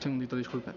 Segundito, disculpe.